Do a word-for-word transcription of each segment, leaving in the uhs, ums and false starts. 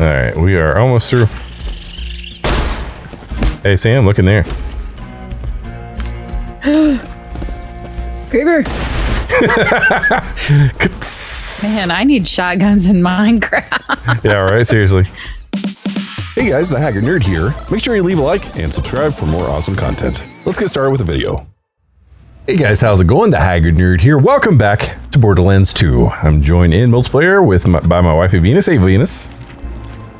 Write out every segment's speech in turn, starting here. Alright, we are almost through. Hey, Sam, look in there. Creeper! Man, I need shotguns in Minecraft. Yeah, right, seriously. Hey guys, the Haggard Nerd here. Make sure you leave a like and subscribe for more awesome content. Let's get started with the video. Hey guys, how's it going? The Haggard Nerd here. Welcome back to Borderlands two. I'm joined in multiplayer with my, by my wifey Venus. Hey Venus.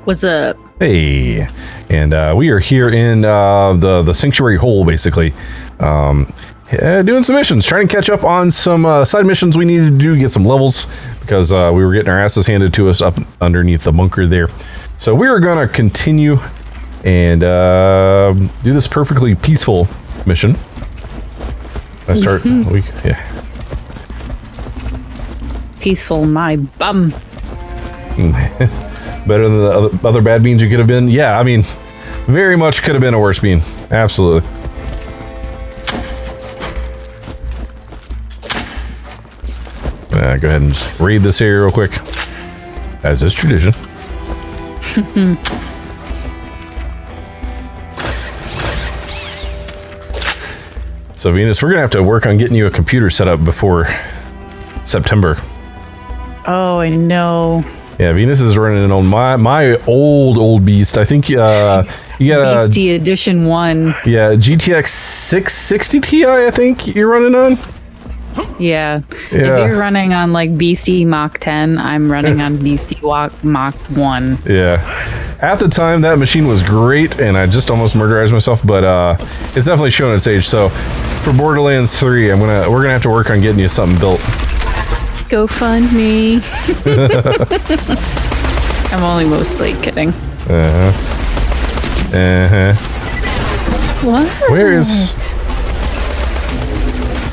What's up? Hey. And uh, we are here in uh, the, the Sanctuary Hole, basically. Um, Uh, doing some missions, trying to catch up on some uh, side missions we needed to do, get some levels, because uh, we were getting our asses handed to us up underneath the bunker there. So we are going to continue and uh, do this perfectly peaceful mission. I start. Mm-hmm. we, yeah. Peaceful, my bum. Better than the other, other bad beans you could have been. Yeah, I mean, very much could have been a worse bean. Absolutely. Uh, go ahead and just raid this area real quick, as is tradition. So Venus, we're gonna have to work on getting you a computer set up before September. Oh, I know. Yeah, Venus is running on my my old old beast. I think uh, you got a Beastie Edition One. Yeah, G T X six sixty T I. I think you're running on. Yeah. yeah, if you're running on like Beastie Mach ten, I'm running on Beastie Mach one. Yeah, at the time that machine was great, and I just almost murderized myself, but uh, it's definitely showing its age. So for Borderlands three, I'm gonna we're gonna have to work on getting you something built. Go fund me. I'm only mostly kidding. Uh huh. Uh huh. What? Where is?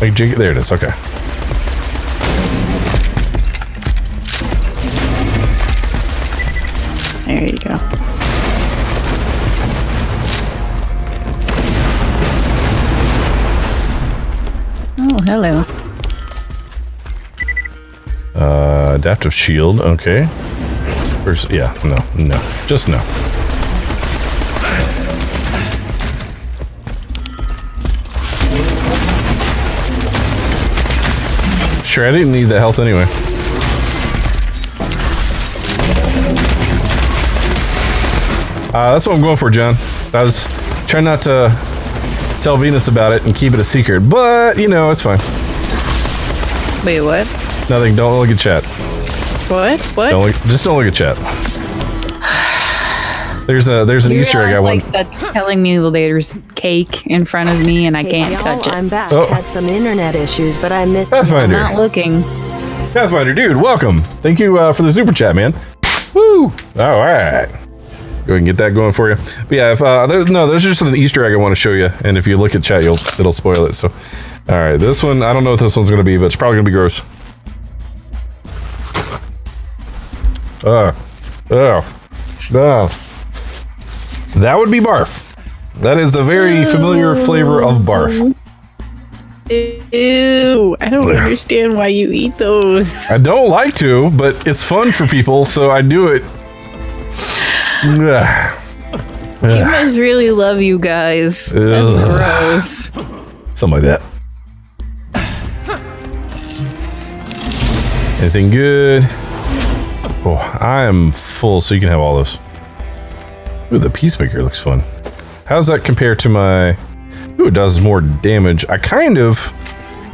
Like, there it is, okay. There you go. Oh, hello. Uh, adaptive shield, okay. First, yeah, no, no, just no. Sure, I didn't need the health anyway. Uh, that's what I'm going for, John. I was trying not to tell Venus about it and keep it a secret, but, you know, it's fine. Wait, what? Nothing. Don't look at chat. What? What? Don't look, just don't look at chat. There's a there's an you Easter egg I like want. That's telling me there's cake in front of me and I can't hey, touch it. I'm back. Oh. Had some internet issues, but I missed Pathfinder. I'm not looking. Pathfinder, dude, welcome. Thank you uh, for the super chat, man. Woo! All right, go ahead and get that going for you. But yeah, if uh, there's no, there's just an Easter egg I want to show you, and if you look at chat, you'll it'll spoil it. So, all right, this one I don't know what this one's gonna be, but it's probably gonna be gross. Uh, uh, uh. That would be barf. That is the very familiar flavor of barf. Ew, I don't understand why you eat those. I don't like to, but it's fun for people, so I do it. You guys really love you guys. That's gross. Something like that. Anything good? Oh, I am full, so you can have all those. Ooh, the Peacemaker looks fun. How does that compare to my... Ooh, it does more damage. I kind of...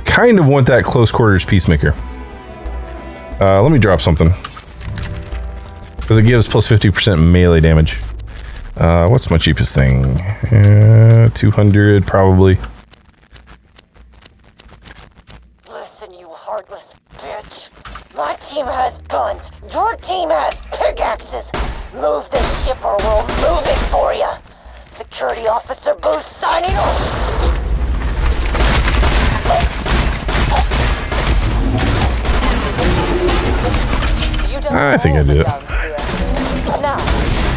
Kind of want that close quarters Peacemaker. Uh, let me drop something. Because it gives plus fifty percent melee damage. Uh, what's my cheapest thing? Uh, two hundred, probably. Listen, you heartless bitch. My team has guns. Your team has pickaxes. Move this ship or we'll move it for you. Security officer Booth signing off. You don't I think I do it. Now,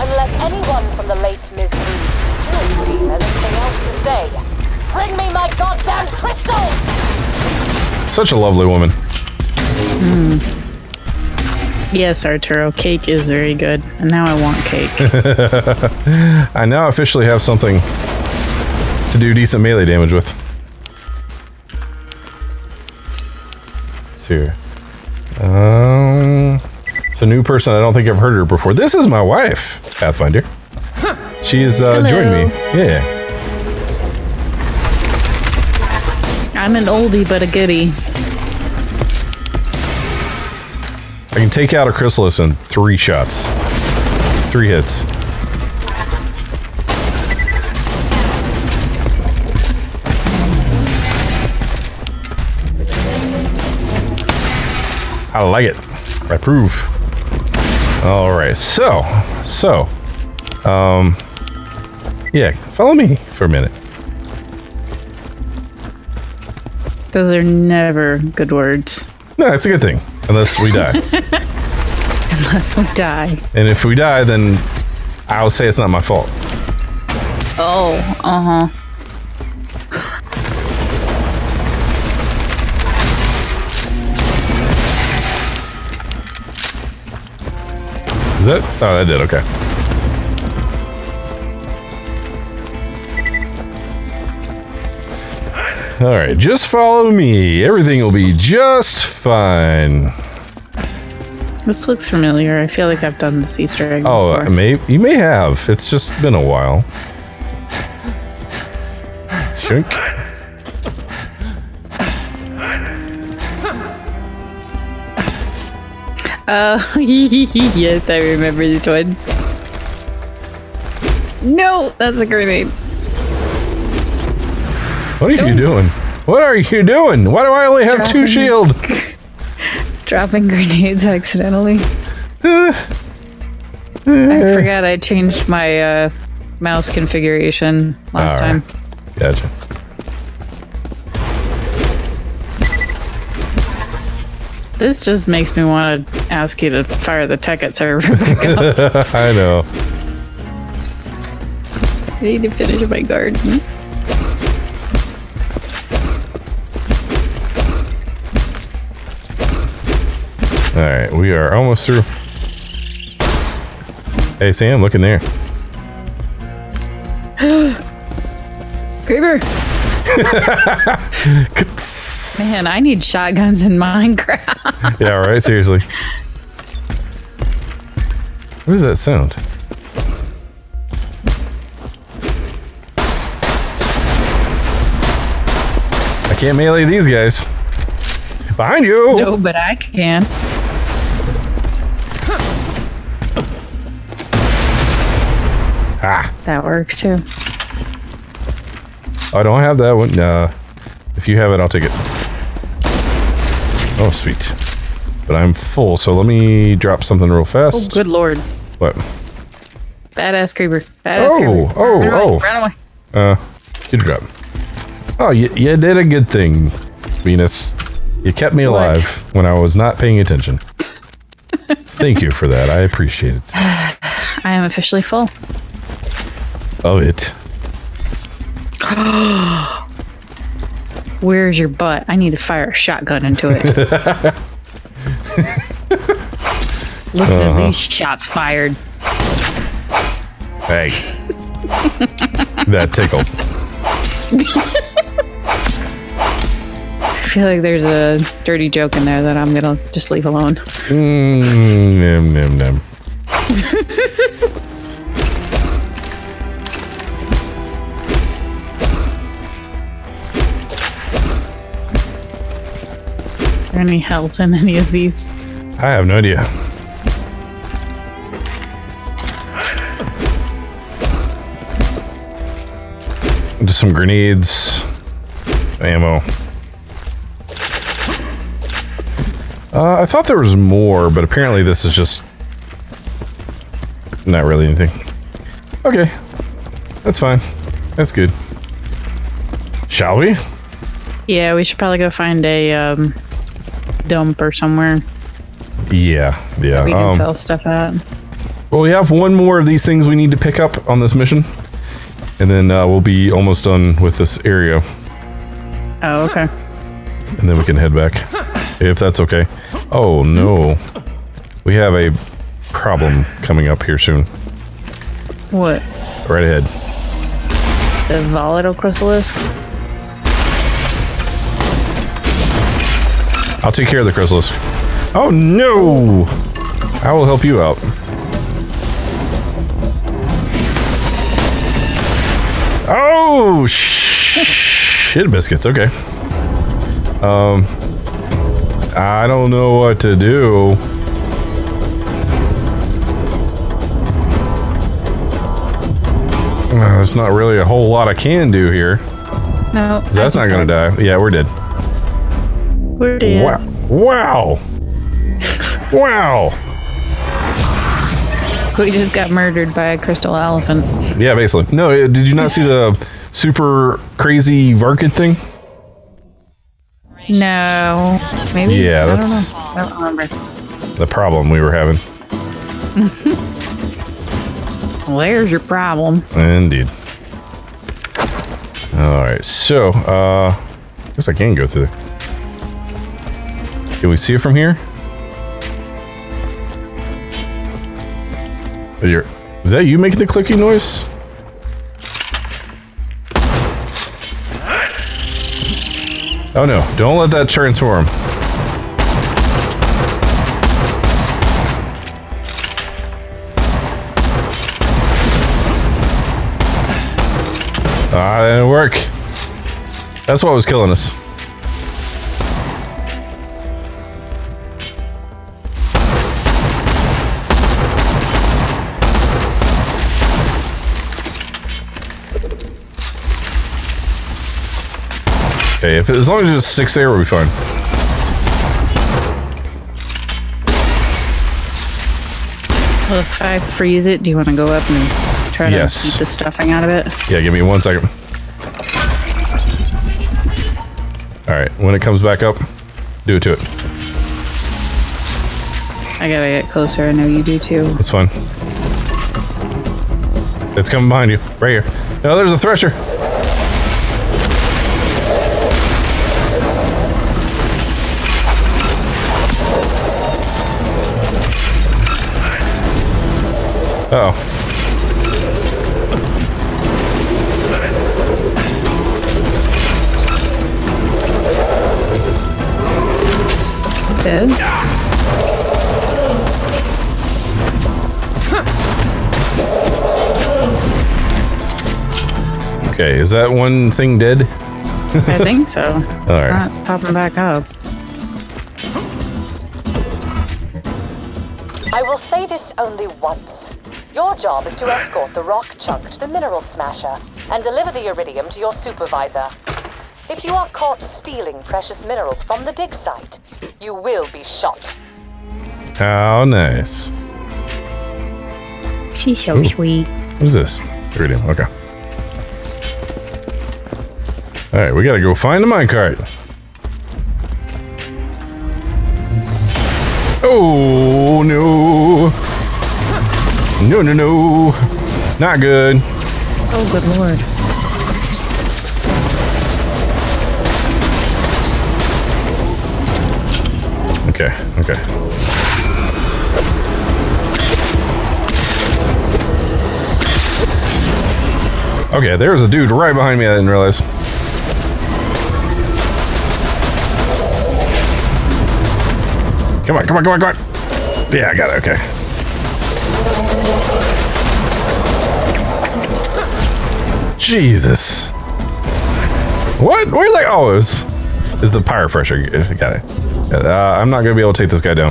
unless anyone from the late Miz Booth's security team has anything else to say, bring me my goddamn crystals! Such a lovely woman. Mm. Yes, Arturo, cake is very good. And now I want cake. I now officially have something to do decent melee damage with. Here. Um, it's a new person. I don't think I've heard her before. This is my wife, Pathfinder. She has uh, joined me. Yeah. I'm an oldie but a goodie. I can take out a chrysalis in three shots. Three hits. I like it. I approve. All right. So, so, um, yeah, follow me for a minute. Those are never good words. No, it's a good thing. Unless we die. Unless we die. And if we die, then I'll say it's not my fault. Oh, uh-huh. Is that? Oh, that did, okay. Alright, just follow me. Everything will be just fine. This looks familiar. I feel like I've done this Easter egg oh, before. Oh, may, you may have. It's just been a while. Shrink. Oh, uh, yes, I remember this one. No, that's a grenade. What are Don't. you doing? What are you doing? Why do I only have dropping, two shield? Dropping grenades accidentally. Uh, uh, I forgot I changed my uh, mouse configuration last time. Right. Gotcha. This just makes me want to ask you to fire the Tekkit server back up. I know. I need to finish my garden. Alright, we are almost through. Hey Sam, look in there. Creeper! Man, I need shotguns in Minecraft. Yeah, right, seriously. What is that sound? I can't melee these guys. Behind you! No, but I can. Ah. That works too. I don't have that one. Nah. If you have it, I'll take it. Oh, sweet. But I'm full, so let me drop something real fast. Oh, good lord. What? Badass creeper. Badass oh, creeper. Oh, run oh, oh. Run away. Uh, good drop. Oh, you, you did a good thing, Venus. You kept me alive what? when I was not paying attention. Thank you for that. I appreciate it. I am officially full. Of it. Where's your butt? I need to fire a shotgun into it. Listen uh-huh. to these shots fired. Hey. That tickled. I feel like there's a dirty joke in there that I'm gonna just leave alone. Mm, nom, nom, nom. Any health in any of these? I have no idea. Just some grenades, ammo. Uh, I thought there was more, but apparently this is just not really anything. Okay, that's fine. That's good. Shall we? Yeah, we should probably go find a um, dump or somewhere. Yeah, yeah. We can um, sell stuff at. Well, we have one more of these things we need to pick up on this mission, and then uh, we'll be almost done with this area. Oh, okay. And then we can head back, if that's okay. Oh no, We have a problem coming up here soon. What? Right ahead. The volatile chrysalis? I'll take care of the chrysalis. Oh no! I will help you out. Oh sh shit biscuits, okay. Um I don't know what to do. There's not really a whole lot I can do here. No. That's not gonna die. Yeah, we're dead. We're dead. Wow. Wow. Wow. We just got murdered by a crystal elephant. Yeah, basically. No, did you not see the super crazy Varkid thing? No. Maybe. Yeah, I that's. Don't know. I don't remember. The problem we were having. Well, there's your problem. Indeed. All right, so uh, I guess I can go through. Can we see it from here? You're, is that you making the clicky noise? Oh no, don't let that transform. Ah, that didn't work. That's what was killing us. Okay, if, as long as it just sticks there, we'll be fine. Well, if I freeze it, do you want to go up and try yes. to beat the stuffing out of it? Yeah, give me one second. Alright, when it comes back up, do it to it. I gotta get closer, I know you do too. That's fine. It's coming behind you, right here. No, there's a thresher! Uh oh. Dead. Huh. Okay, is that one thing dead? I think so. All it's right. Not popping back up. I will say this only once. Your job is to escort the rock chunk to the mineral smasher and deliver the iridium to your supervisor. If you are caught stealing precious minerals from the dig site, you will be shot. How nice. She's so Ooh. Sweet. What is this? Iridium, okay. Alright, we gotta go find the minecart. Oh no! No, no, no. Not good. Oh, good lord. Okay, okay. Okay, there was a dude right behind me I didn't realize. Come on, come on, come on, come on. Yeah, I got it, okay. Jesus. What? Where's that? Oh, it was, it was the pyre fresher. Got it. Uh, I'm not going to be able to take this guy down.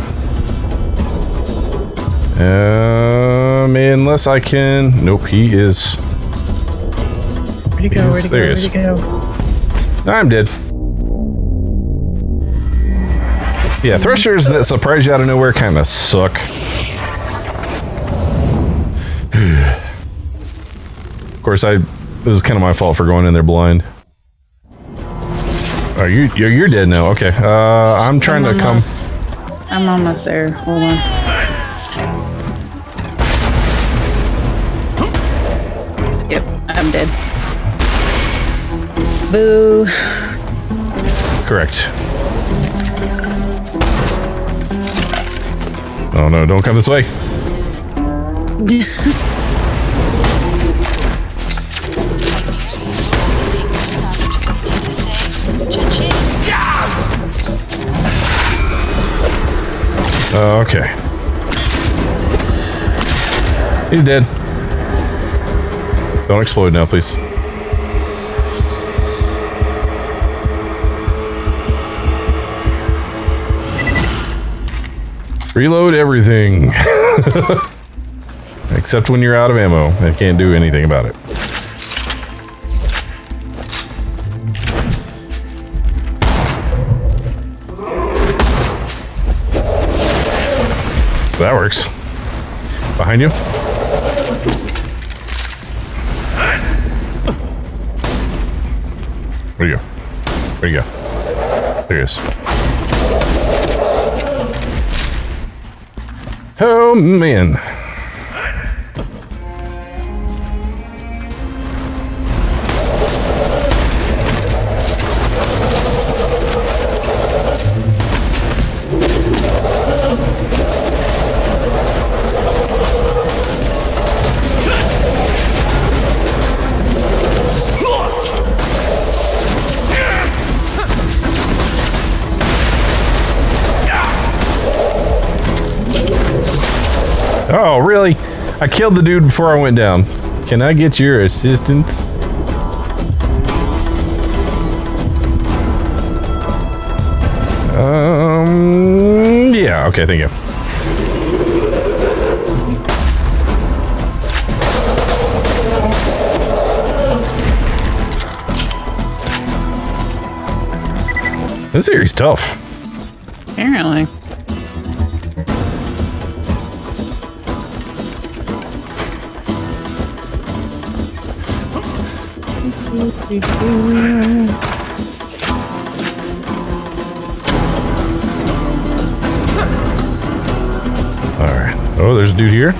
Um, unless I can. Nope, he is. Where'd he go? Where'd he go? Where'd he go? I'm dead. Yeah, threshers that surprise you out of nowhere kind of suck. Of course, I. This is kind of my fault for going in there blind. Are oh, you? You're, you're dead now. Okay. Uh, I'm trying I'm to almost, come. I'm almost there. Hold on. Yep, I'm dead. Boo. Correct. Oh no, don't come this way. uh, okay. He's dead. Don't explode now, please. Reload everything. Except when you're out of ammo. I can't do anything about it. That works. Behind you. Where'd you go? Where'd you go? There he is. Oh, man. Oh, really? I killed the dude before I went down. Can I get your assistance? Um, yeah, okay, thank you. This area's tough. Apparently. Alright. Oh, there's a dude here.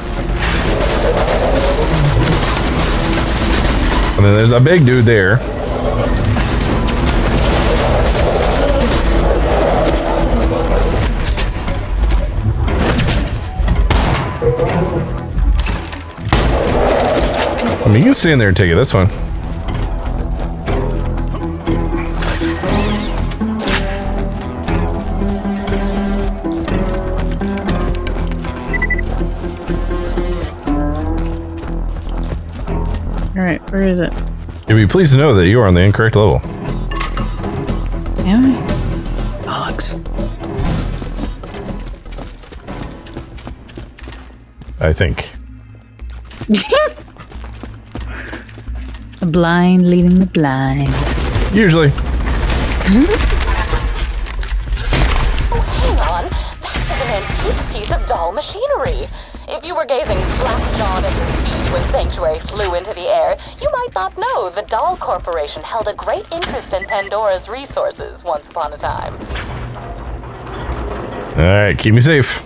And then there's a big dude there. I mean, you can stay in there and take it. That's fine. Where is it? You'll be pleased to know that you are on the incorrect level. Am I? Dogs. I think. The blind leading the blind. Usually. Oh, hang on. That is an antique piece of Dahl machinery. If you were gazing slack-jawed at your feet when Sanctuary flew into the air, you might not know the Dahl Corporation held a great interest in Pandora's resources once upon a time. Alright, keep me safe.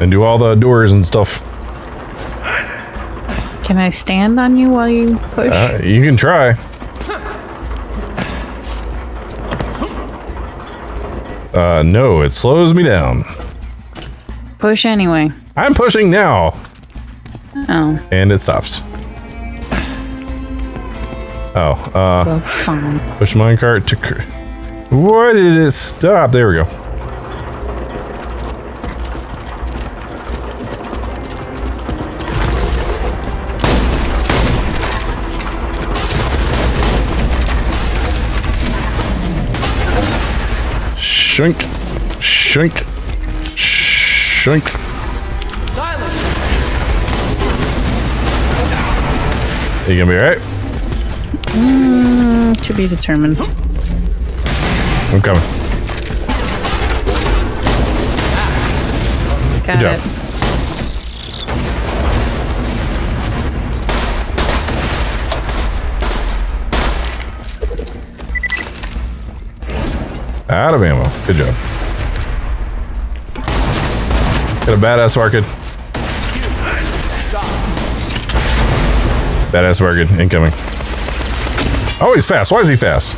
And do all the doors and stuff. Can I stand on you while you push? Uh, you can try. Uh, no, it slows me down. Push anyway. I'm pushing now. Oh. And it stops. Oh. Uh, so fine. Push minecart to... Cr Why did it stop? There we go. Shrink. Shrink. Shrink. Silence. Are you gonna be alright? Mm, to be determined. I'm coming. Got it. Out of ammo. Good job. Got a badass Varkid. Badass Varkid incoming. Oh, he's fast. Why is he fast?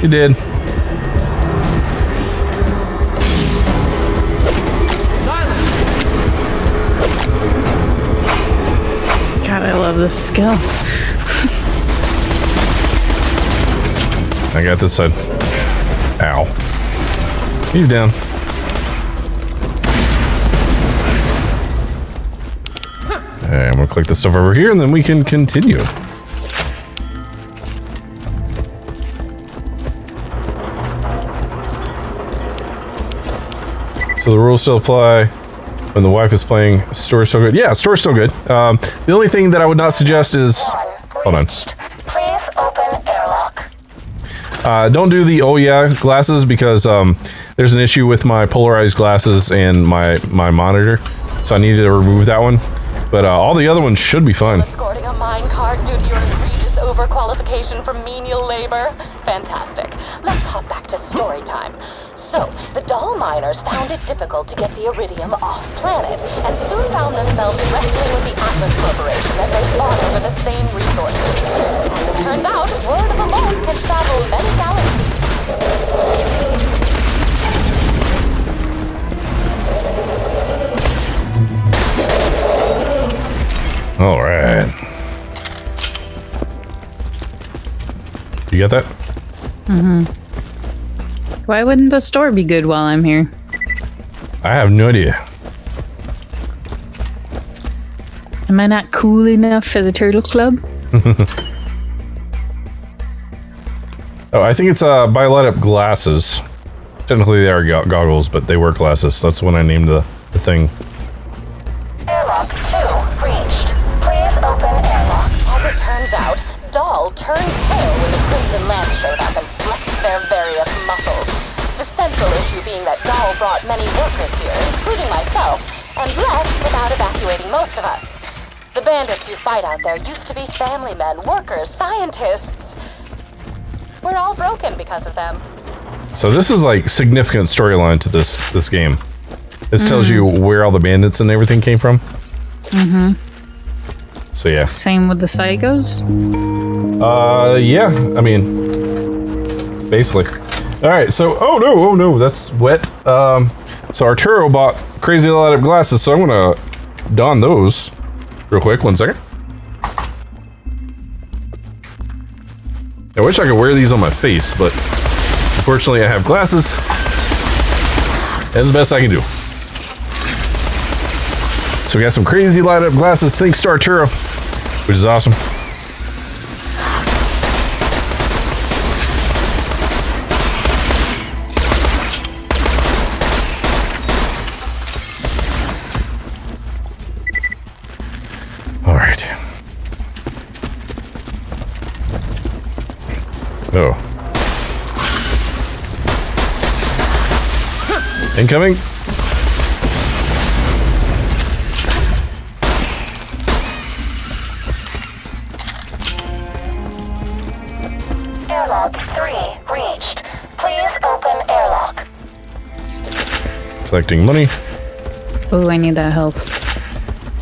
He did. Silence. God, I love this skill. I got this side. Ow. He's down. Alright, I'm gonna click this stuff over here and then we can continue. So the rules still apply when the wife is playing. Store's still good. Yeah, store's still good. Um, the only thing that I would not suggest is... Hold on. Please open airlock. Uh, don't do the oh yeah glasses because um, there's an issue with my polarized glasses and my, my monitor. So I needed to remove that one. But uh, all the other ones should be fine. Escorting a mine cart due to your egregious overqualification for menial labor. Fantastic. Let's hop back to story time. So, the Dahl miners found it difficult to get the iridium off planet, and soon found themselves wrestling with the Atlas Corporation as they fought over the same resources. As it turns out, word of the Vault can travel many galaxies. All right. You got that? Mm-hmm. Why wouldn't the store be good while I'm here? I have no idea. Am I not cool enough for the Turtle Club? Oh, I think it's uh, biletic glasses. Technically they are go goggles, but they were glasses. That's when I named the, the thing. Turned tail when the Crimson Lance showed up and flexed their various muscles. The central issue being that Dahl brought many workers here, including myself, and left without evacuating most of us. The bandits who fight out there used to be family men, workers, scientists. We're all broken because of them. So this is like significant storyline to this this game. This mm-hmm. tells you where all the bandits and everything came from. Mm-hmm. So yeah. Same with the psychos? Uh, yeah. I mean, basically. Alright, so, oh no, oh no, that's wet. Um, so Arturo bought crazy light up glasses, so I'm gonna don those real quick. One second. I wish I could wear these on my face, but unfortunately I have glasses. That's the best I can do. So we got some crazy light up glasses, thanks to Arturo, which is awesome. All right. Oh. Incoming. Collecting money. Oh, I need that health.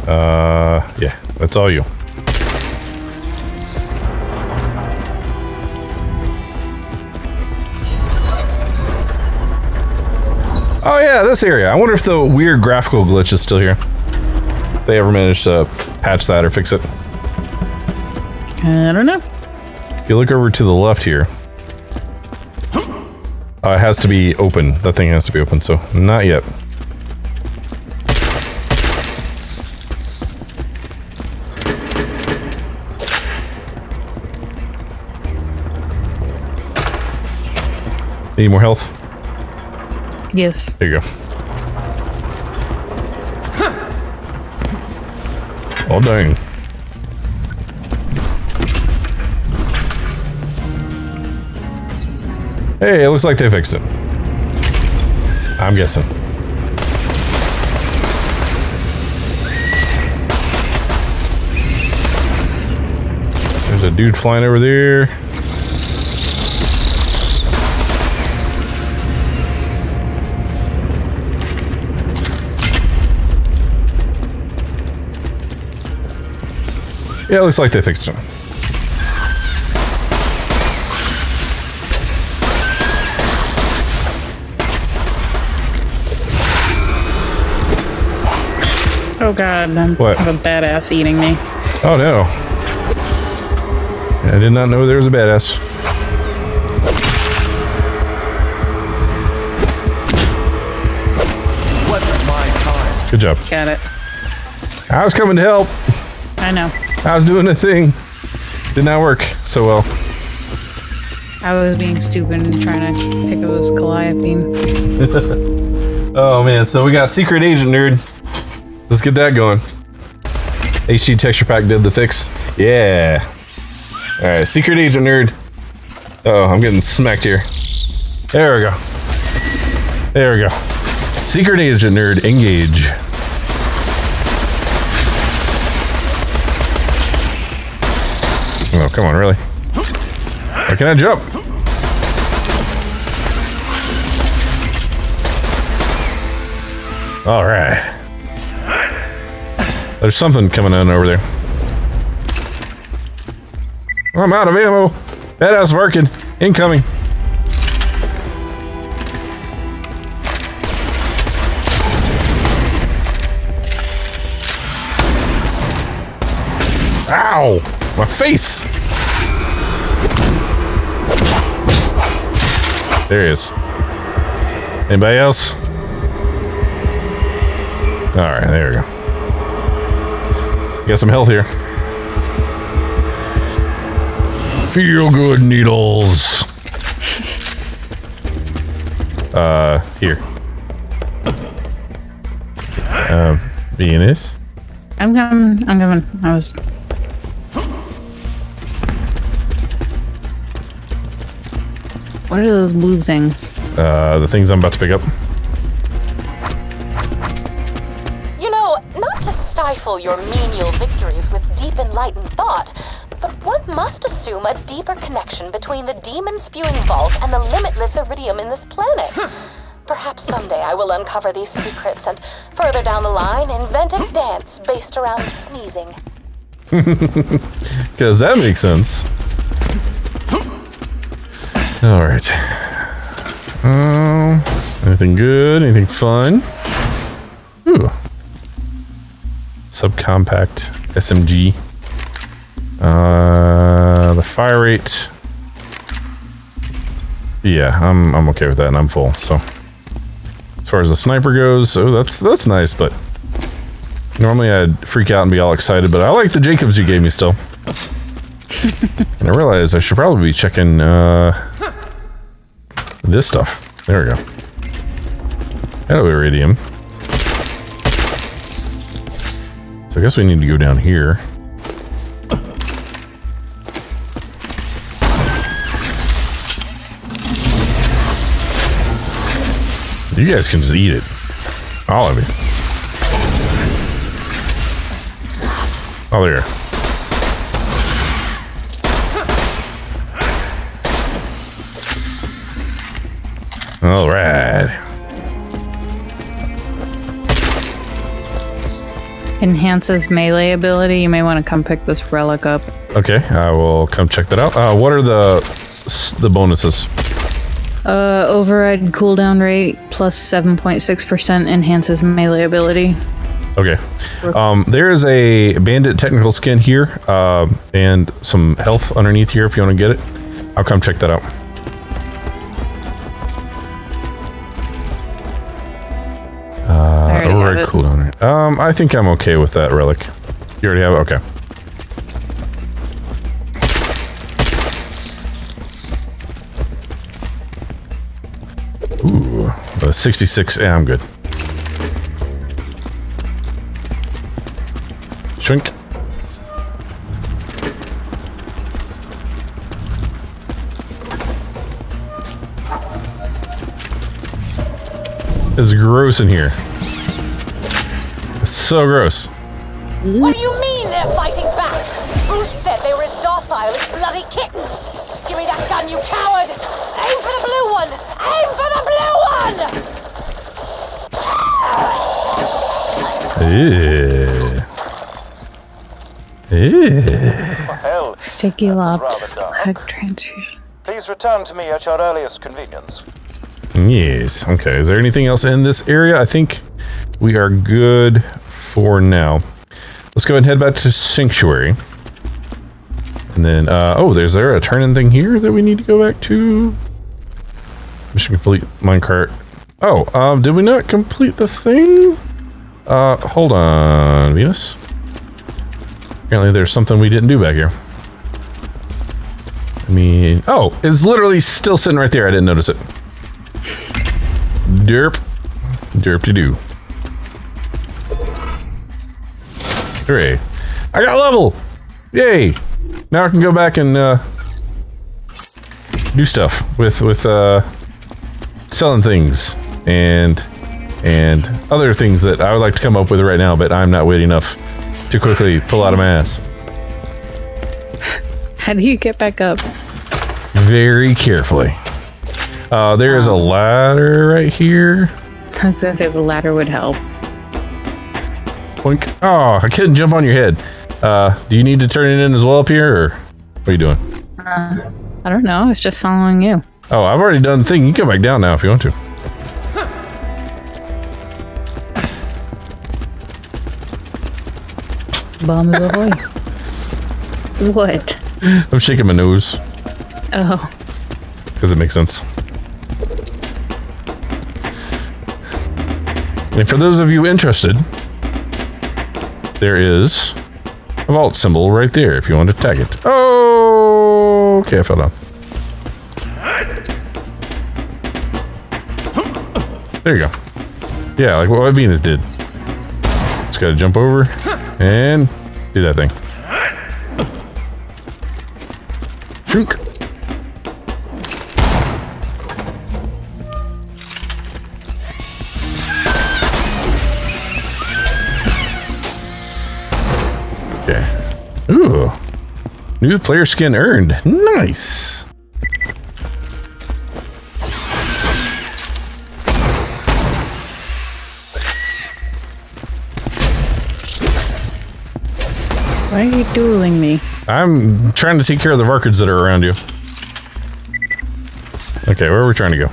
Uh, yeah, that's all you. Oh yeah, this area. I wonder if the weird graphical glitch is still here. If they ever managed to patch that or fix it. I don't know. If you look over to the left here. Uh, it has to be open. That thing has to be open, so not yet. Need more health? Yes. There you go. Huh. Oh, dang. Hey, it looks like they fixed it. I'm guessing. There's a dude flying over there. Yeah, it looks like they fixed it. Oh god, I'm what? I have a badass eating me. Oh no. I did not know there was a badass. Wasn't my time. Good job. Got it. I was coming to help. I know. I was doing a thing. Did not work so well. I was being stupid and trying to pick up this Goliath beam. Oh man, so we got Secret Agent, nerd. Let's get that going. H D Texture Pack did the fix. Yeah. Alright, Secret Agent, nerd. Uh oh, I'm getting smacked here. There we go. There we go. Secret Agent, nerd, engage. Oh, come on, really? Why can't I jump? All right. There's something coming in over there. I'm out of ammo. Badass Varkid incoming. Ow! My face. There he is. Anybody else? All right, there we go. Got some health here. Feel good needles. Uh, here. Um, Venus. I'm coming. I'm coming. I was. What are those blue things? Uh, the things I'm about to pick up. Stifle your menial victories with deep enlightened thought, but one must assume a deeper connection between the demon-spewing vault and the limitless iridium in this planet. Perhaps someday I will uncover these secrets and, further down the line, invent a dance based around sneezing. Because that makes sense. All right. Um, anything good? Anything fun? Ooh. Subcompact S M G. Uh, the fire rate. Yeah, I'm I'm okay with that, and I'm full. So, as far as the sniper goes, oh, that's that's nice. But normally I'd freak out and be all excited, but I like the Jacobs you gave me still. And I realize I should probably be checking uh, this stuff. There we go. Hello, iridium. I guess we need to go down here. You guys can just eat it. All of it. Oh, there. All right. Enhances melee ability. You may want to come pick this relic up. Okay, I will come check that out. Uh, what are the the bonuses? Uh, override cooldown rate plus seven point six percent enhances melee ability. Okay. Um, there is a bandit technical skin here uh, and some health underneath here if you want to get it. I'll come check that out. Cooldown rate. Um, I think I'm okay with that relic. You already have it? Okay. Ooh, uh, sixty-six. Yeah, I'm good. Shrink. It's gross in here. So gross. What do you mean they're fighting back? Bruce said they were as docile as bloody kittens. Give me that gun, you coward! Aim for the blue one! Aim for the blue one! Yeah. Yeah. Sticky lobs. Transfusion. Please return to me at your earliest convenience. Yes. Okay. Is there anything else in this area? I think we are good for now. Let's go ahead and head back to Sanctuary. And then, uh, oh, there's there a turn-in thing here that we need to go back to? Mission complete, minecart. Oh, uh, did we not complete the thing? Uh, hold on, Venus. Apparently there's something we didn't do back here. I mean, oh, it's literally still sitting right there. I didn't notice it. Derp. Derp-to-do. Hooray. I got a level! Yay! Now I can go back and, uh, do stuff with, with, uh, selling things and, and other things that I would like to come up with right now, but I'm not witty enough to quickly pull out of my ass. How do you get back up? Very carefully. Uh, there um, is a ladder right here. I was gonna say the ladder would help. Boink. Oh, I couldn't jump on your head. Uh, do you need to turn it in as well up here, or what are you doing? Uh, I don't know. I was just following you. Oh, I've already done the thing. You can go back down now if you want to. Bombs ahoy. What? I'm shaking my nose. Oh. Because it makes sense. And for those of you interested, there is a vault symbol right there if you want to tag it. Oh, okay, I fell down. There you go. Yeah, like what Venus did. Just gotta jump over and do that thing. Shoot. Okay. Ooh. New player skin earned. Nice. Why are you dueling me? I'm trying to take care of the Varkids that are around you. Okay, where are we trying to go?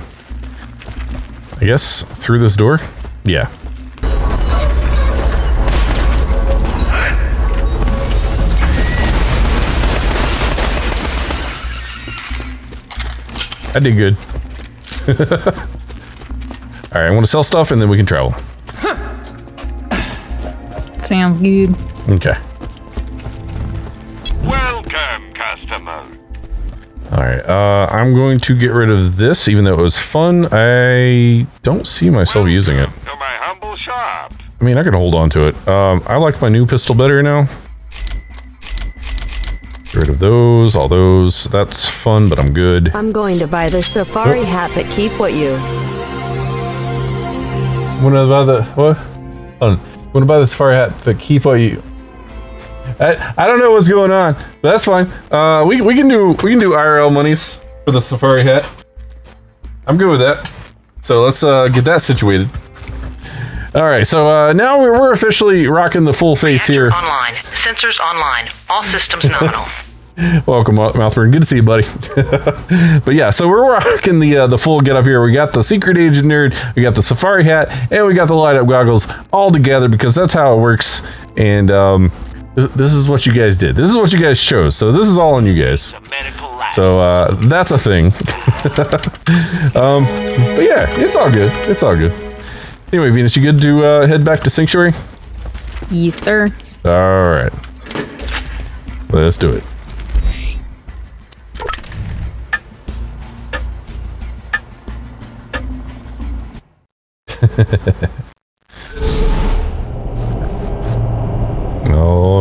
I guess through this door? Yeah. I did good. Alright, I want to sell stuff and then we can travel. Sounds good. Okay. Alright, uh, I'm going to get rid of this, even though it was fun. I don't see myself Welcome using it. To my humble shop. I mean, I can hold on to it. Um, I like my new pistol better now. Get rid of those, all those. That's fun, but I'm good. I'm going to buy this safari oh. hat, but keep what you... I'm gonna buy the... What? Hold on. I'm gonna buy the safari hat, but keep what you... I, I don't know what's going on, but that's fine. Uh, we we can do we can do I R L monies for the safari hat. I'm good with that. So let's uh, get that situated. All right. So uh, now we're, we're officially rocking the full face here. Online sensors online. All systems nominal. Welcome, Mouthburn. Good to see you, buddy. But yeah, so we're rocking the uh, the full get up here. We got the secret agent nerd, we got the safari hat, and we got the light up goggles all together because that's how it works. And um. This is what you guys did. This is what you guys chose. So this is all on you guys. So uh, that's a thing. um, but yeah, it's all good. It's all good. Anyway, Venus, you good to uh, head back to Sanctuary? Yes, sir. All right. Let's do it.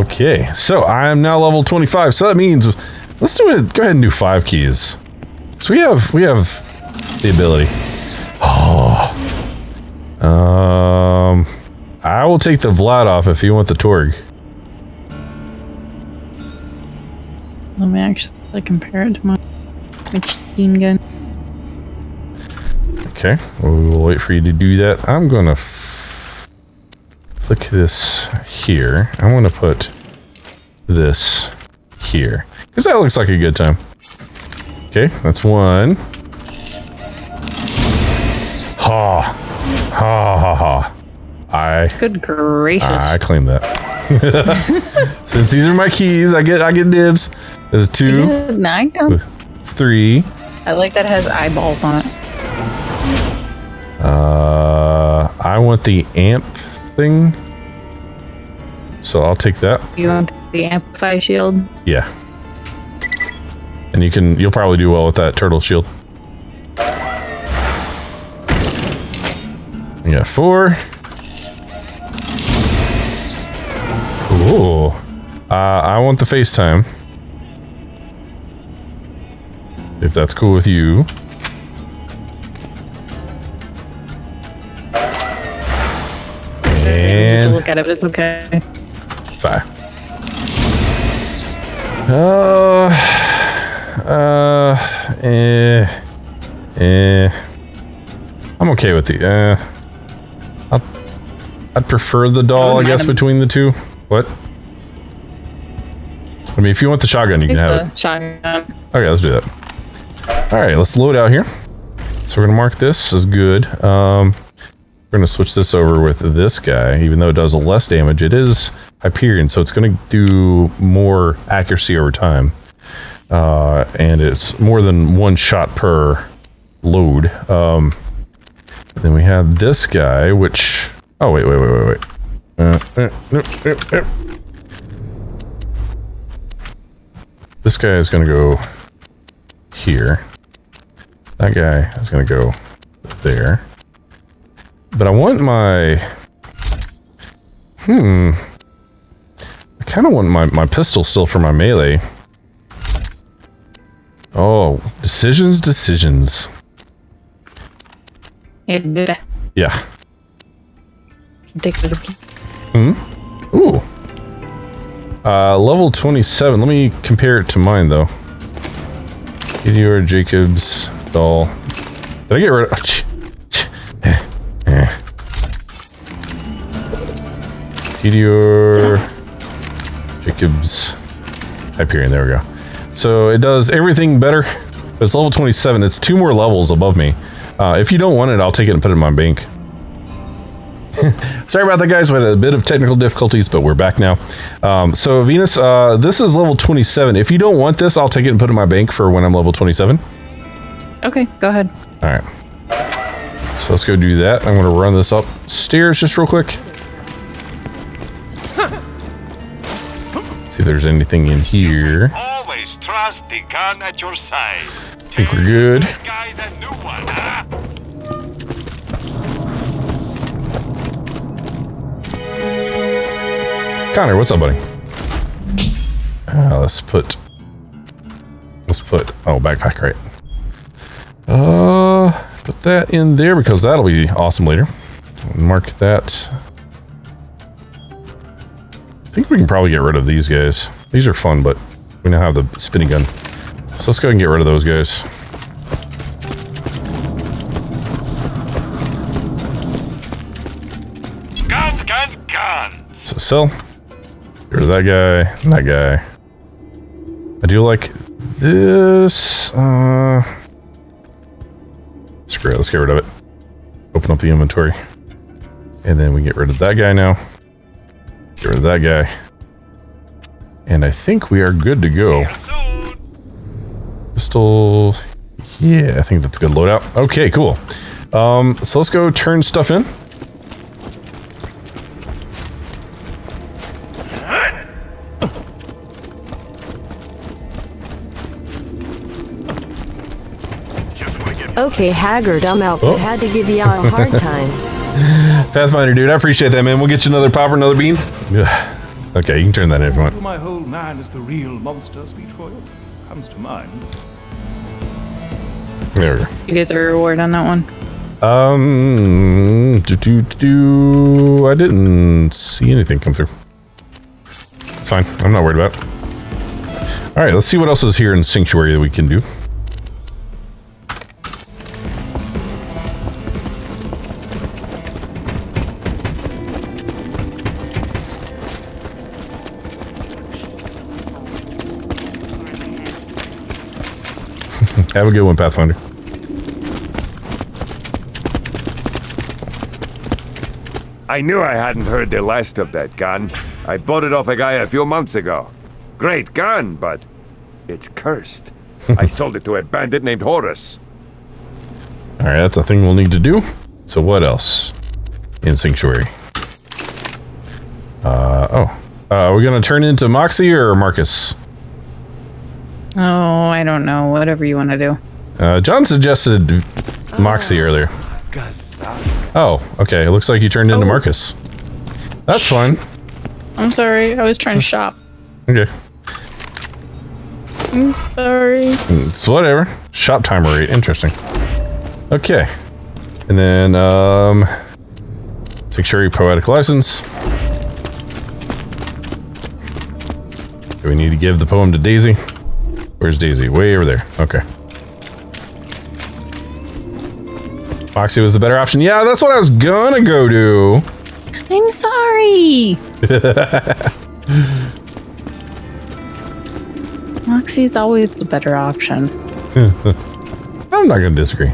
Okay, so I am now level twenty-five, so that means let's do it. Go ahead and do five keys. So we have we have the ability. Oh, um, I will take the Vlad off if you want the Torg. Let me actually like, compare it to my machine gun. Okay, we will wait for you to do that. I'm gonna. Click this here. I want to put this here because that looks like a good time. Okay, that's one. Ha ha ha ha! I Hi. Good gracious. Ah, I claim that. Since these are my keys, I get I get dibs. There's a two. Nine. Three. I like that it has eyeballs on it. Uh, I want the amp thing. So I'll take that. You want the amplify shield? Yeah. And you can you'll probably do well with that turtle shield. Yeah, four. Ooh. Uh, I want the FaceTime. If that's cool with you. And look at it, but it's okay. Five. Uh, uh, eh, eh. I'm okay with the, uh, I'll, I'd prefer the Dahl, I, I guess, him. between the two. What? I mean, if you want the shotgun, you can have it. Shotgun. Okay, let's do that. All right, let's load out here. So we're gonna mark this as good. Um, we're gonna switch this over with this guy. Even though it does less damage, it is Hyperion, so it's gonna do more accuracy over time. Uh, and it's more than one shot per load. Um, then we have this guy, which, oh, wait, wait, wait, wait, wait. Uh, uh, nope, nope, nope. This guy is gonna go here. That guy is gonna go there. But I want my, hmm. I kind of want my, my pistol still for my melee. Oh, decisions, decisions. Yeah. Yeah. Hmm? Ooh. Uh, level twenty-seven. Let me compare it to mine, though. Your Jacob's Dahl. Did I get rid of... Meteor, Jacob's Hyperion, there we go. So it does everything better. It's level twenty-seven, it's two more levels above me. Uh, if you don't want it, I'll take it and put it in my bank. Sorry about that, guys, we had a bit of technical difficulties, but we're back now. Um, so Venus, uh, this is level twenty-seven. If you don't want this, I'll take it and put it in my bank for when I'm level twenty-seven. Okay, go ahead. All right, so let's go do that. I'm gonna run this upstairs just real quick. See if there's anything in here. Always trust the gun at your side. I think we're good. Connor, what's up, buddy? Uh, let's put. Let's put. Oh, backpack, right? Uh, put that in there because that'll be awesome later. Mark that. I think we can probably get rid of these guys. These are fun, but we now have the spinning gun. So let's go ahead and get rid of those guys. Guns, guns, guns. So sell. Get rid of that guy and that guy. I do like this. Uh, screw it, let's get rid of it. Open up the inventory. And then we get rid of that guy now. Get rid of that guy. And I think we are good to go. Pistol. Yeah, I think that's a good loadout. Okay, cool. Um, so let's go turn stuff in. Okay, Haggard, I'm out. Oh. I had to give y'all a hard time. Pathfinder, dude, I appreciate that, man. We'll get you another popper, another bean. Okay, you can turn that in if you want. My whole man is the real monster, Sweet Royal. Comes to mind. There we go. You get the reward on that one. Um, do, do, do. I didn't see anything come through. It's fine. I'm not worried about it. All right, let's see what else is here in Sanctuary that we can do. Have a good one, Pathfinder. I knew I hadn't heard the last of that gun. I bought it off a guy a few months ago. Great gun, but it's cursed. I sold it to a bandit named Horus. Alright, that's a thing we'll need to do. So what else in Sanctuary? Uh, oh. Uh, we're gonna turn into Moxie or Marcus? Oh, I don't know. Whatever you want to do. Uh, John suggested Moxie earlier. Oh, okay. It looks like you turned into oh. Marcus. That's fine. I'm sorry. I was trying to shop. Okay. I'm sorry. It's whatever. Shop timer rate. Interesting. Okay. And then, um... Sanctuary Poetic License. Do we need to give the poem to Daisy? Where's Daisy? Way over there. Okay. Foxy was the better option. Yeah, that's what I was gonna go do. I'm sorry. Foxy's always the better option. I'm not gonna disagree.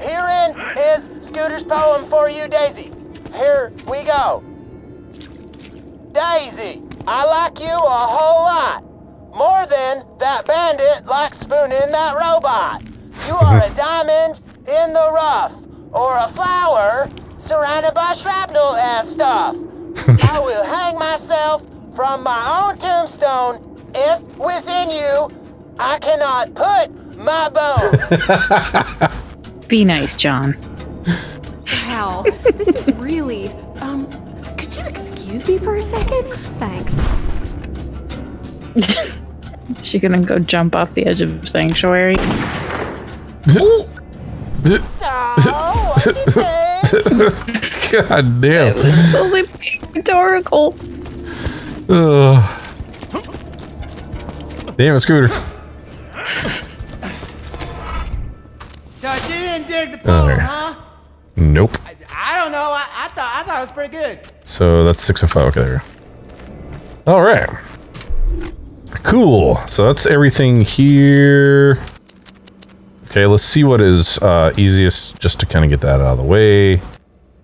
Herein is Scooter's poem for you, Daisy. Here we go. Daisy, I like you a whole lot. More than that bandit likes spooning that robot. You are a diamond in the rough, or a flower surrounded by shrapnel and stuff. I will hang myself from my own tombstone if within you I cannot put my bone. Be nice, John. Wow, this is really, um, could you excuse me for a second? Thanks. She gonna go jump off the edge of Sanctuary. So, what'd you think? God damn. It was only rhetorical. Uh, damn it, Scooter. So she didn't dig the poem, right. huh? Nope. I, I don't know. I, I thought I thought it was pretty good. So that's six and five. Okay, there we go. All right. Cool. So that's everything here. Okay, let's see what is uh, easiest just to kind of get that out of the way.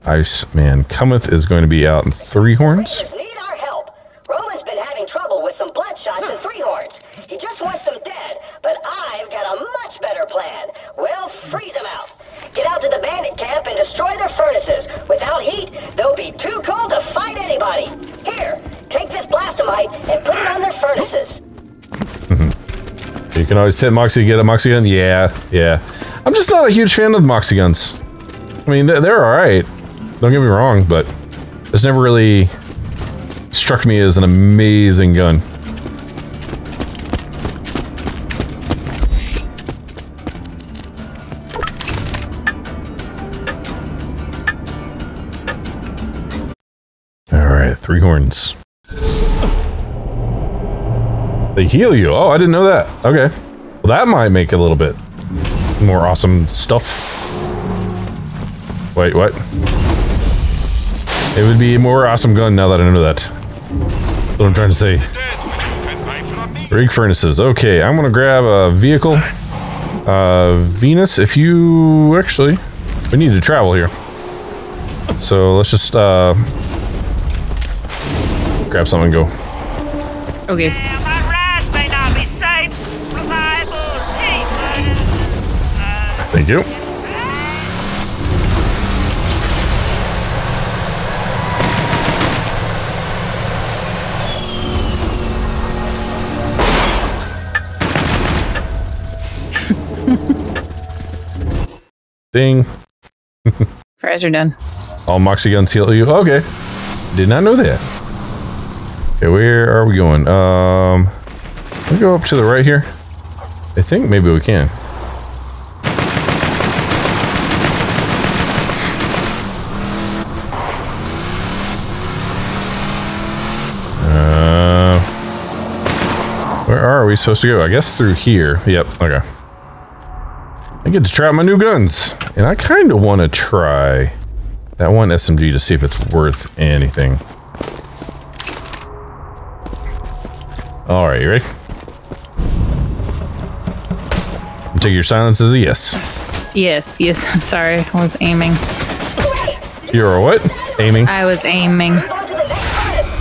Iceman Cometh is going to be out in Three Horns. Rangers need our help. Roman's been having trouble with some bloodshots in Three Horns. He just wants them dead, but I've got a much better plan. We'll freeze them out. Get out to the bandit camp and destroy their furnaces. Without heat, they'll be too cold to fight anybody. Here, take this blastomite and put it on their furnaces. You can always tip Moxie to get a Moxie gun. Yeah, yeah. I'm just not a huge fan of Moxie guns. I mean, they're, they're alright. Don't get me wrong, but it's never really struck me as an amazing gun. Alright, Three Horns. They heal you. Oh, I didn't know that. Okay. Well, that might make a little bit more awesome stuff. Wait, what? It would be a more awesome gun now that I know that. That's what I'm trying to say. Rig furnaces. Okay, I'm gonna grab a vehicle. Uh, Venus, if you... Actually, we need to travel here. So, let's just, uh... grab something and go. Okay. Thank you. Ding. Fries are done. All Moxie guns heal you. Okay. Did not know that. Okay, where are we going? Um, we go up to the right here. I think maybe we can. Where are we supposed to go? I guess through here. Yep, okay. I get to try out my new guns. And I kind of want to try that one S M G to see if it's worth anything. Alright, you ready? Take your silence as a yes. Yes, yes, I'm sorry. I was aiming. You were what? Aiming? I was aiming. We're going to the next furnace.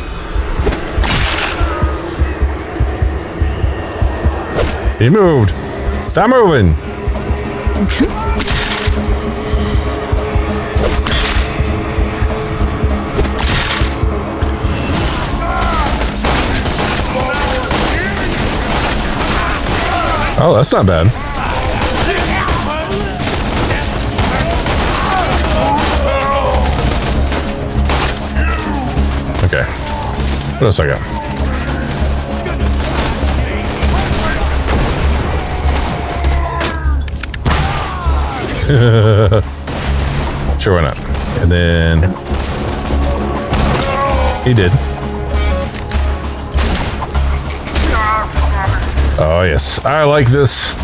He moved. Stop moving. Oh, that's not bad. Okay. What else I got? Sure, why not? And then he did. Oh yes, I like this.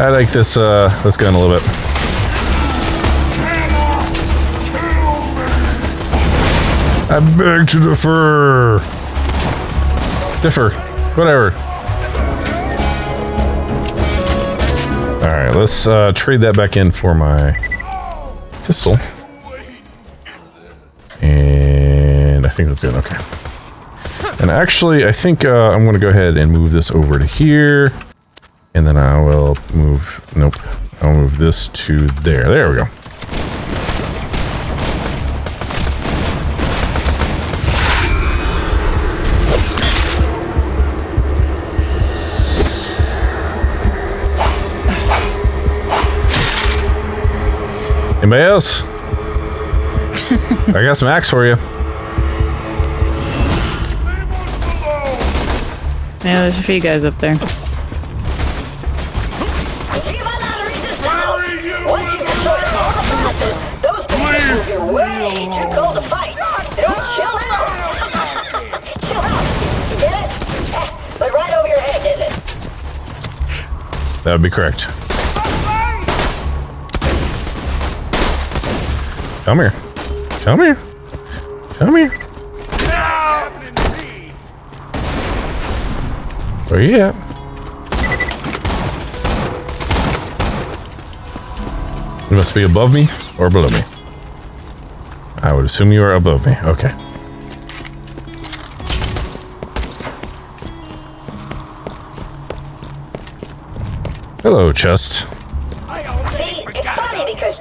I like this. Uh, this gun a little bit. I beg to differ. Differ. Whatever. Alright, let's uh, trade that back in for my pistol. And I think that's good. Okay. And actually, I think uh, I'm going to go ahead and move this over to here. And then I will move... Nope. I'll move this to there. There we go. Anybody else? I got some axe for you. Yeah, there's a few guys up there. Leave a lot of resistance! Once you destroy all the furnaces, those people will get way too cold to fight. They'll chill out. Chill out. You get it? Eh, went right over your head, didn't it? That would be correct. Come here. Come here. Come here. Where you at? You must be above me or below me. I would assume you are above me. Okay. Hello, chest.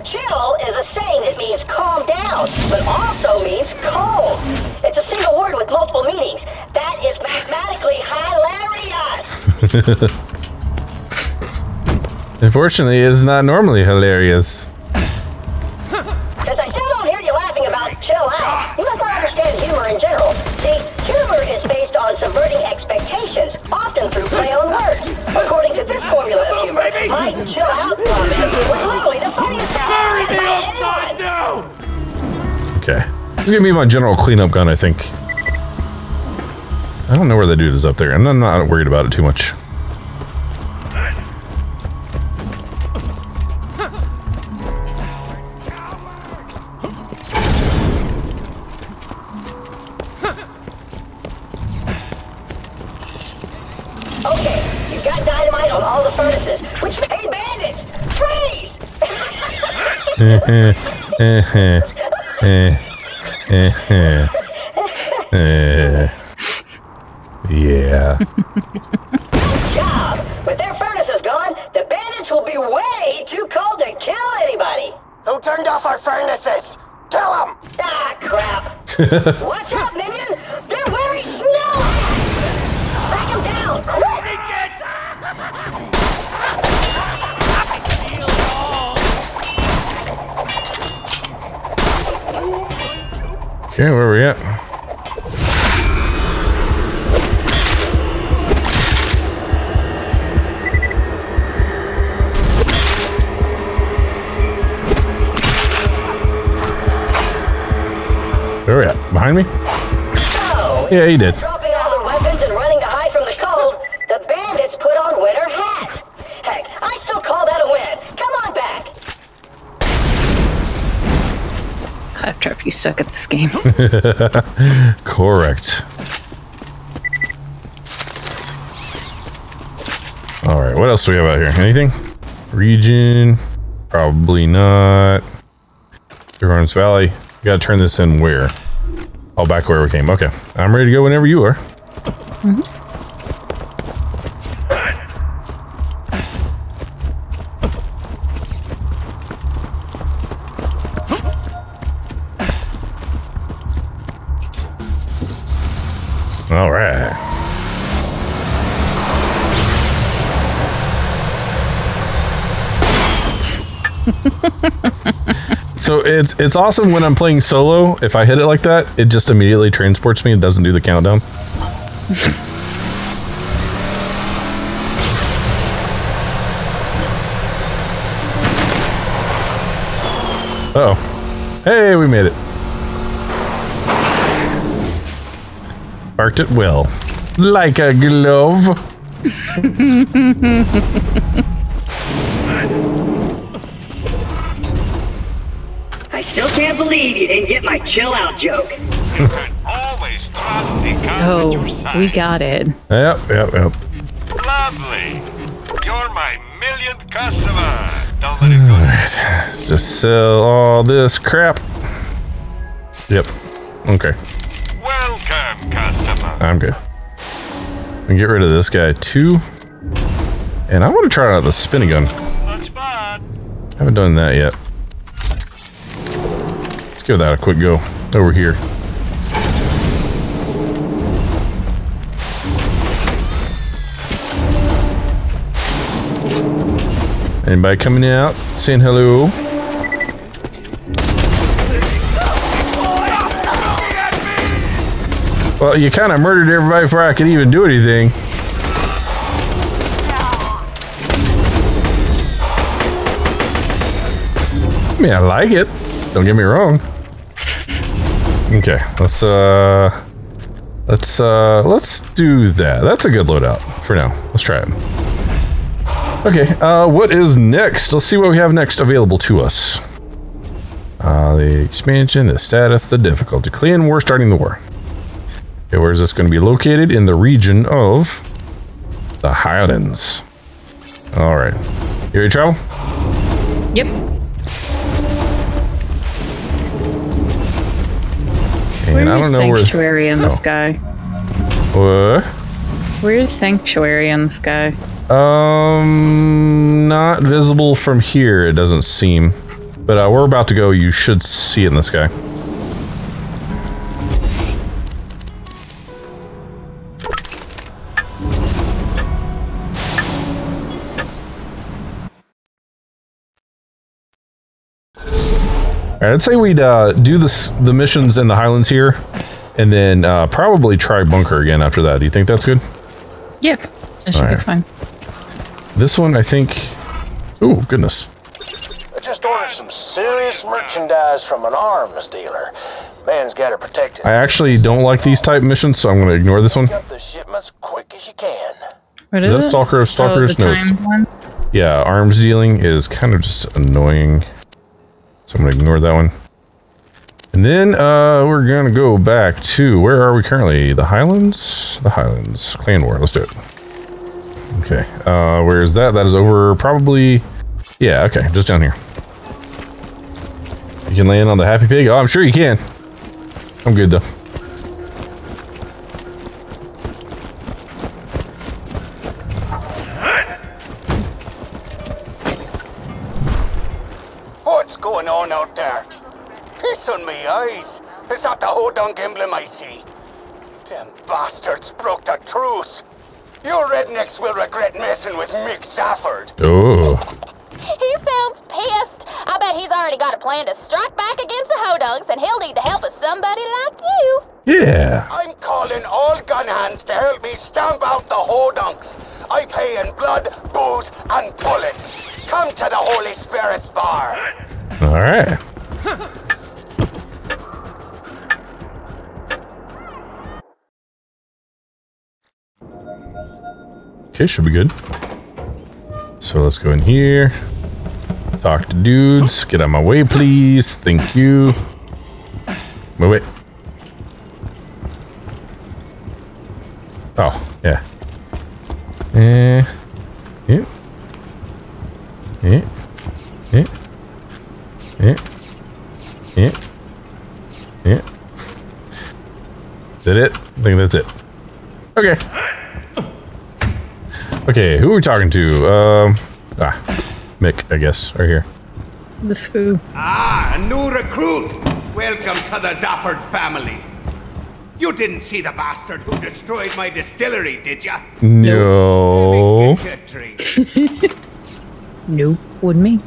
Chill is a saying that means calm down, but also means cold. It's a single word with multiple meanings. That is mathematically hilarious. Unfortunately, it's not normally hilarious. Since I still don't hear you laughing about chill out, you must not understand humor in general. See, humor is based on subverting expectations, often through play on words. According to this formula of humor, my chill out comment was literally the funniest thing ever said by anyone. Okay. Just give me my general cleanup gun, I think. I don't know where that dude is up there. I'm not worried about it too much. Yeah. Good job! With their furnaces gone, the bandits will be way too cold to kill anybody! Who turned off our furnaces? Kill them! Ah, crap! Watch out, minion! They're wearing snow hats! Smack them down, quick! Okay, where are we at? Where are we at? Behind me? So, yeah, he did. Dropping all their weapons and running to hide from the cold, the bandits put on winter hats. Heck, I still call that a win. Come on back. Claptrap, you suck at this game. Correct. All right, what else do we have out here? Anything? Region. Probably not. Everyone's Valley. We gotta turn this in where? Oh, back where we came. Okay. I'm ready to go whenever you are. Mm-hmm. All right. So it's it's awesome when I'm playing solo. If I hit it like that, it just immediately transports me. It doesn't do the countdown. Uh oh. Hey, we made it. Barked it well. Like a glove. I still can't believe you didn't get my chill out joke. Always trust the oh, we got it. Yep, yep, yep. Lovely. You're my millionth customer. Don't let it go. Right. Let's just sell all this crap. Yep. Okay. Welcome, customer. I'm good. We can get rid of this guy too. And I want to try out the spinning gun. That's bad. Haven't done that yet. Let's give that a quick go over here. Anybody coming out? Saying hello. Well, you kind of murdered everybody before I could even do anything. I mean, I like it. Don't get me wrong. Okay, let's uh, let's uh, let's do that. That's a good loadout for now. Let's try it. Okay, uh, what is next? Let's see what we have next available to us. Uh, the expansion, the status, the difficulty. Clean war, starting the war. Okay, where is this going to be located? In the region of the Highlands. All right. You ready to travel? Yep. And I don't know where... Where's Sanctuary in the sky? What? Where's Sanctuary in the sky? Um, not visible from here, it doesn't seem. But uh, we're about to go. You should see it in the sky. I'd say we'd uh, do this, the missions in the Highlands here, and then uh, probably try Bunker again after that. Do you think that's good? Yep, that should be fine. This one, I think... Oh, goodness. I just ordered some serious merchandise from an arms dealer. Man's got to protect it. I actually don't like these type missions, so I'm going to ignore this one. Pick up the shipments quick as you can. What is, is that it? Stalker of Stalkers? Oh, notes. Yeah, arms dealing is kind of just annoying. So I'm going to ignore that one. And then uh, we're going to go back to, where are we currently? The Highlands? The Highlands. Clan War. Let's do it. Okay. Uh, where is that? That is over probably, yeah, okay. Just down here. You can land on the Happy Pig. Oh, I'm sure you can. I'm good though. It's not the Hodunk emblem I see. Them bastards broke the truce. You rednecks will regret messing with Mick Zafford. Oh. He sounds pissed. I bet he's already got a plan to strike back against the Hodunks, and he'll need the help of somebody like you. Yeah. I'm calling all gun hands to help me stamp out the Hodunks. I pay in blood, booze, and bullets. Come to the Holy Spirit's bar. All right. Okay, should be good. So let's go in here. Talk to dudes. Get out of my way, please. Thank you. Wait, wait. Oh, yeah. Eh. Yeah. Yeah. Yeah. think that's it. Okay. Okay, who are we talking to? Um, ah, Mick, I guess, right here. This fool. Ah, a new recruit. Welcome to the Zafford family. You didn't see the bastard who destroyed my distillery, did ya? No. No, wouldn't me.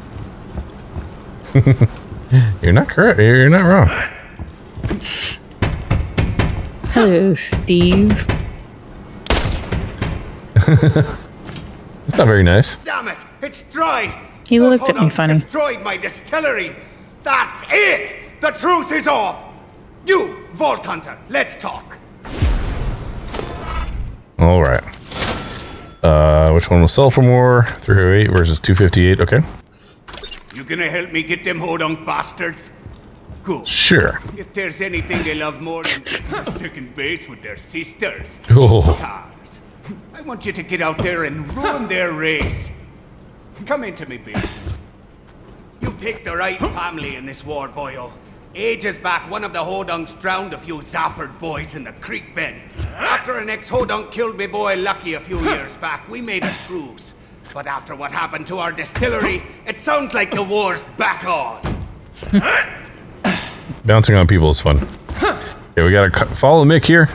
You're not correct. You're not wrong. Hello, Steve. That's not very nice. Damn it! It's dry. He Those looked at me funny. Destroyed my distillery. That's it. The truth is off. You, Vault Hunter, let's talk. All right. Uh, which one will sell for more? three oh eight versus two fifty-eight. Okay. You gonna help me get them Hodunk bastards? Cool. Sure. If there's anything they love more than second base with their sisters, oh. Cars. I want you to get out there and ruin their race. Come into me, bitch. You picked the right family in this war, boyo. Ages back, one of the Hodunks drowned a few Zafford boys in the creek bed. After an ex-Hodunk killed me boy Lucky a few years back, we made a truce. But after what happened to our distillery, it sounds like the war's back on. Bouncing on people is fun. Okay, we gotta follow Mick here.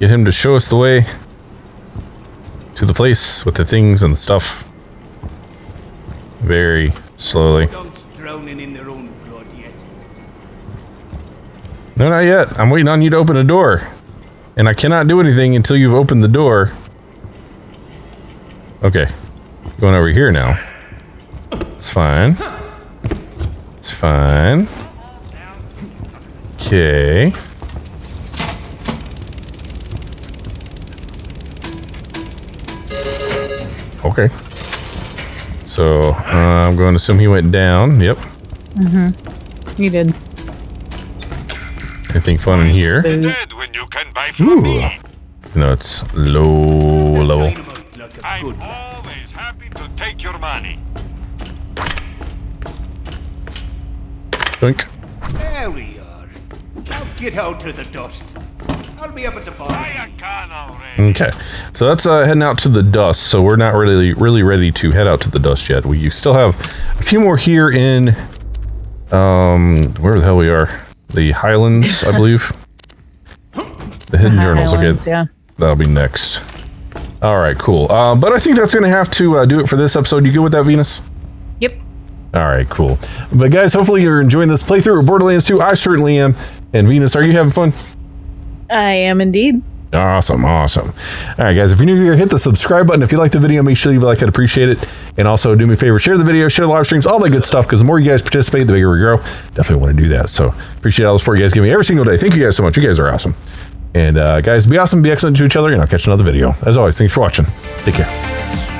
Get him to show us the way to the place with the things and the stuff. Very slowly. Hodunks drowning in their own. No, not yet. I'm waiting on you to open a door. And I cannot do anything until you've opened the door. Okay. Going over here now. It's fine. It's fine. Okay. Okay. So, uh, I'm going to assume he went down. Yep. Mm-hmm. He did. Anything fun in here? Ooh. No, it's low level. I'm always happy to take your money. Doink. There we are. Now get out to the dust. I'll be up at the bar. Okay, so that's uh, heading out to the dust. So we're not really, really ready to head out to the dust yet. We still have a few more here in um, where the hell we are. The Highlands, I believe. The Hidden the Journals. Highlands, okay, yeah. That'll be next. All right, cool. Uh, but I think that's going to have to uh, do it for this episode. You good with that, Venus? Yep. All right, cool. But guys, hopefully you're enjoying this playthrough of Borderlands two. I certainly am. And Venus, are you having fun? I am indeed. Awesome, awesome. All right, guys, if you're new here, hit the subscribe button. If you like the video, make sure you like it, appreciate it. And also do me a favor, share the video, share the live streams, all that good stuff, because the more you guys participate, the bigger we grow. Definitely want to do that. So appreciate all the support you guys give me every single day. Thank you guys so much. You guys are awesome. And uh, guys, be awesome, be excellent to each other, and I'll catch another video. As always, thanks for watching. Take care.